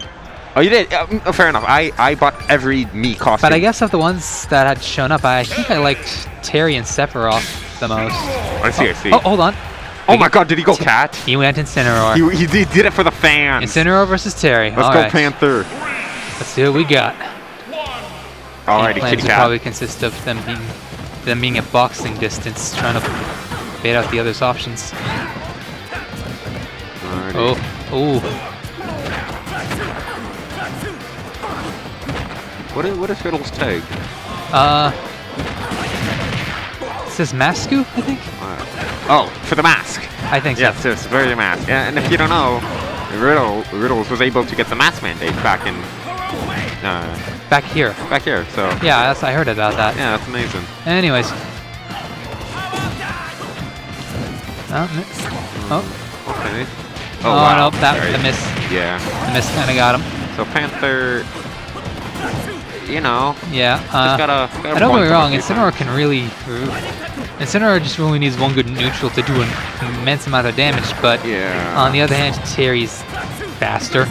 did. Oh, you did? Fair enough. I bought every Mii costume. But I guess of the ones that had shown up, I think I liked Terry and Sephiroth the most. I see, I see. Oh, hold on. Oh my god, did he go cat? He went Incineroar. He did it for the fans. Incineroar versus Terry. Let's go, Panther. Let's see what we got. Alrighty, kitty cat. Probably consist of them being at boxing distance, trying to bait out the other's options. Alrighty. Oh, oh. What is Riddle's tag? It says Masku, I think? Oh, for the mask! I think so. Yes, it's very mask. Yeah, and if you don't know, Riddles was able to get the mask mandate back in... back here. Back here, so... Yeah, that's, I heard about that. Yeah, that's amazing. Anyways. Oh. Okay. Oh, wow. No, that, the miss. Yeah. The miss kinda got him. So Panther... You know, yeah. Just gotta I don't get me wrong. Incineroar can really, Incineroar just needs one good neutral to do an immense amount of damage. But yeah. On the other hand, Terry's faster.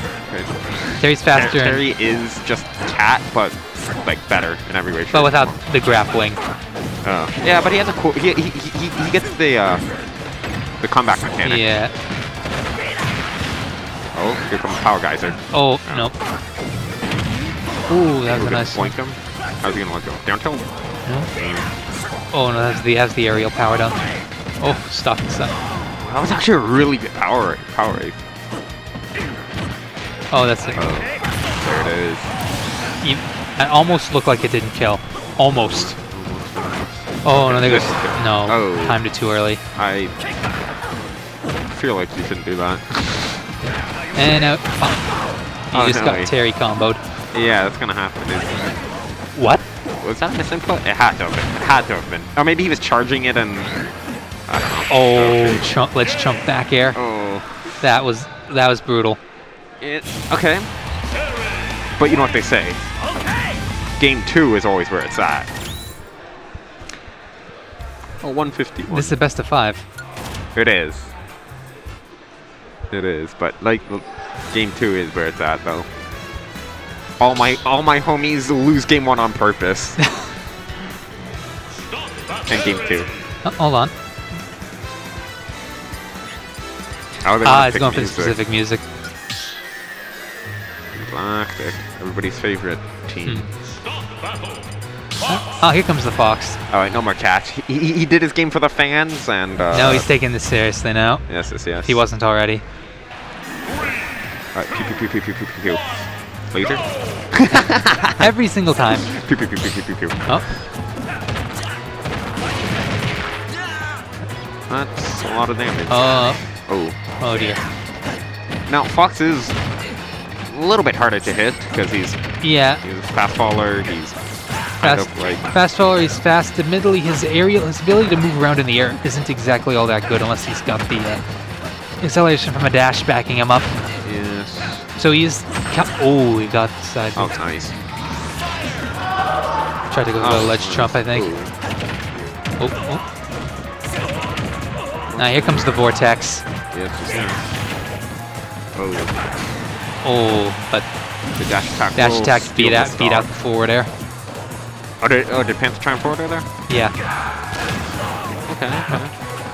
Terry's faster. Terry is just cat, but like better in every way. But without the grappling. Yeah, but he has a cool. He gets the comeback mechanic. Yeah. Oh, here comes Power Geyser. Oh, oh. No. Ooh, that was a nice one. How's he gonna let go? Down tilt? No. Oh no, that's the aerial power down. Oh, stop and stop. That was actually a really good power ape. Oh, that's it. Oh, there it is. It almost looked like it didn't kill. Almost. Oh no, there goes. No, oh. Timed it too early. I feel like you shouldn't do that. And now, oh, you just got Terry comboed. Yeah, that's gonna happen. What? Was that a misinput? It had to have been. It had to have been. Or maybe he was charging it and... I don't know. Oh, chump, let's chump back air. Oh. That was brutal. Okay. But you know what they say. Game 2 is always where it's at. Oh, 151. This is the best of 5. It is. It is, but like, Game 2 is where it's at, though. All my homies lose game 1 on purpose. And game 2. Oh, hold on. Ah, it's going for the specific music. Blackpink, everybody's favorite team. Oh, here comes the fox. All right, no more catch. He did his game for the fans, and no, he's taking this seriously now. Yes, yes, yes. He wasn't already. All right, pew pew pew pew pew pew pew. Laser? Every single time. Pew, pew, pew, pew, pew, pew. Oh. That's a lot of damage. Oh. Oh dear. Now, Fox is a little bit harder to hit because he's... Yeah. He's a fast faller. He's... Fast faller, he's fast. Admittedly, his aerial, his ability to move around in the air isn't exactly all that good unless he's got the acceleration from a dash backing him up. Yes. So he's... Oh, he got the side. Oh, nice. Tried to go for a ledge trump, I think. Oh, oh. Now here comes the vortex. Yes. Oh. Oh, but the dash attack beat out the forward air. Oh, did Panther try and forward air there? Yeah. Okay.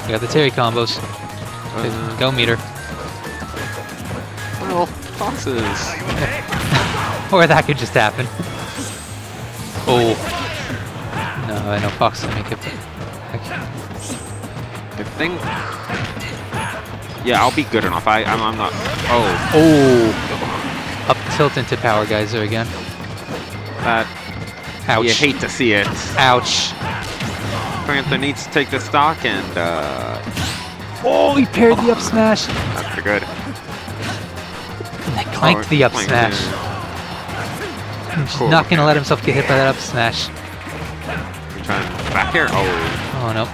We got the Terry combos. Go meter. Well. Foxes. Or that could just happen. Oh. No, I know Fox will make it. Okay. I think... Yeah, I'll be good enough. I'm not... Oh. Oh. Up tilt into Power Geyser again. Ouch. You hate to see it. Ouch. Panther needs to take the stock and... Oh, he paired the up smash. That's pretty good. Clanked the up smash. He's cool, not going to let himself get hit by that up smash. We're trying back here. Oh. Oh, no.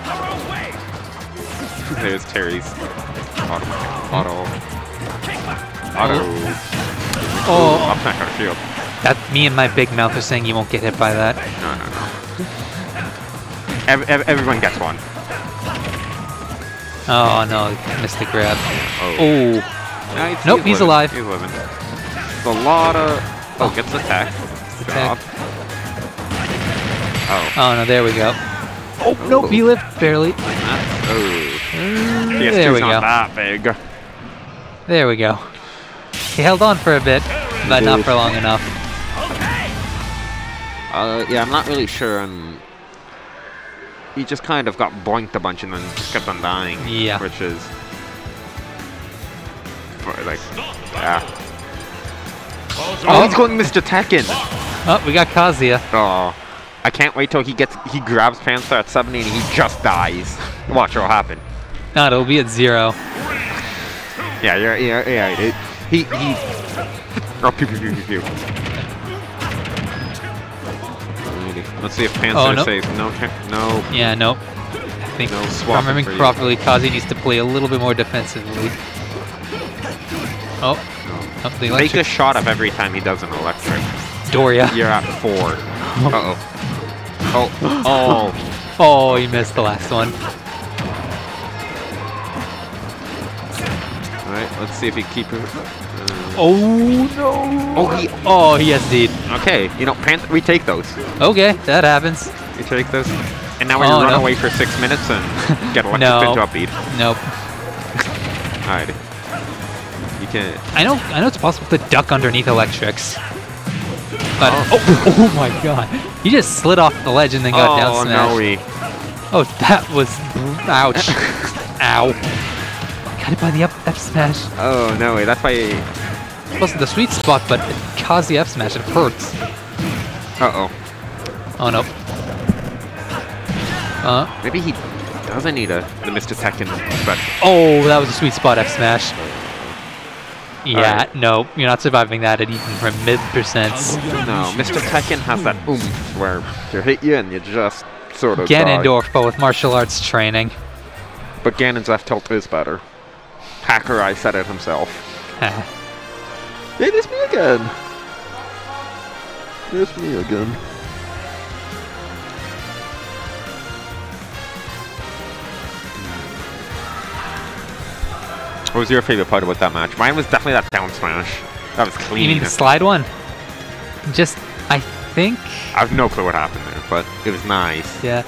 There's Terry's auto. Oh. Up smash on the shield. That, me and my big mouth are saying you won't get hit by that. No. Everyone gets one. Oh, no. Missed the grab. Oh. Nope, he's alive. He wasn't. There's a lot of... Oh, gets attacked. Attack. Oh. Oh, no, there we go. Oh, ooh. Nope, he lived barely. Oh. There we go. Not that big. There we go. He held on for a bit, but not for long enough. Yeah, I'm not really sure on... He just kind of got boinked a bunch and then just kept on dying. Yeah. Which is... like... Yeah. Oh, he's going Mr. Tekken! Oh, we got Kazuya. Oh. I can't wait till he grabs Panther at 70 and he just dies. Watch what'll happen. No, it'll be at 0. Yeah, yeah. He... Oh, pew, pew, pew, pew, pew. Let's see if Panther saves. No. Yeah, nope. I think, if I'm remembering properly, Kazuya needs to play a little bit more defensively. Oh. Make a shot up every time he does an electric. Doria. You're at 4. Uh-oh. Oh. Oh, you missed the last one. Alright, let's see if he keeps it. Oh, no. Oh, he has deed. Okay, you know, Panther, we take those. Okay, that happens. We take those. And now we run away for 6 minutes and get electric into upbeat. Nope. Alrighty. I know it's possible to duck underneath electrics. But oh my god. He just slid off the ledge and then got down smashed. Oh, that was ouch. Ow. Got it by the F smash. Oh no way, that's why it wasn't the sweet spot, but it caused the F smash, it hurts. Oh no. Maybe he doesn't need the Mr. Tekken special. Oh, that was a sweet spot F smash. Yeah, no, you're not surviving that at even from mid-percents. No, Mr. Tekken has that oomph where they hit you and you just sort of Ganondorf, but with martial arts training. But Ganon's left tilt is better. Hacker, I said it himself. It is me again! It's me again. What was your favorite part about that match? Mine was definitely that down smash. That was clean. You mean the slide one? Just, I think... I have no clue what happened there, but it was nice. Yeah.